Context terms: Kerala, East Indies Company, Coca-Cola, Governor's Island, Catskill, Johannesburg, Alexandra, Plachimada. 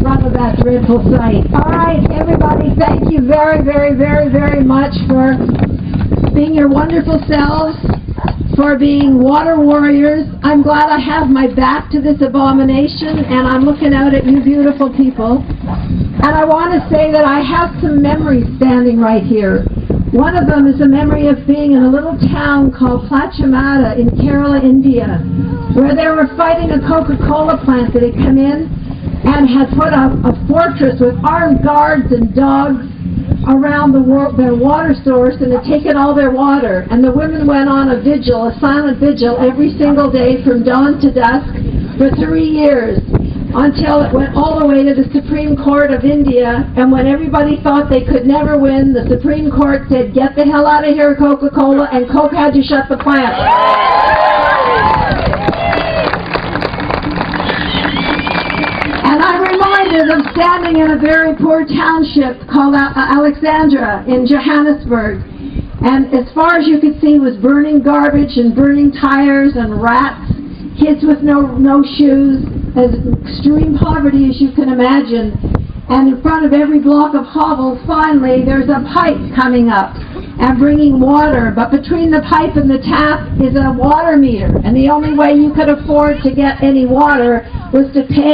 front of that dreadful sight. All right, everybody, thank you very, very, very, very much for being your wonderful selves, for being water warriors. I'm glad I have my back to this abomination, and I'm looking out at you beautiful people. And I want to say that I have some memories standing right here. One of them is a memory of being in a little town called Plachimada in Kerala, India, where they were fighting a Coca-Cola plant that had come in and had put up a fortress with armed guards and dogs around their water source, and had taken all their water. And the women went on a vigil, a silent vigil, every single day from dawn to dusk for 3 years, until it went all the way to the Supreme Court of India. And when everybody thought they could never win, the Supreme Court said, "Get the hell out of here, Coca-Cola," and Coke had to shut the plant. And I'm reminded of standing in a very poor township called Alexandra in Johannesburg. And as far as you could see was burning garbage and burning tires and rats, kids with no shoes, as extreme poverty as you can imagine. And in front of every block of hovel, finally, there's a pipe coming up and bringing water. But between the pipe and the tap is a water meter. And the only way you could afford to get any water was to pay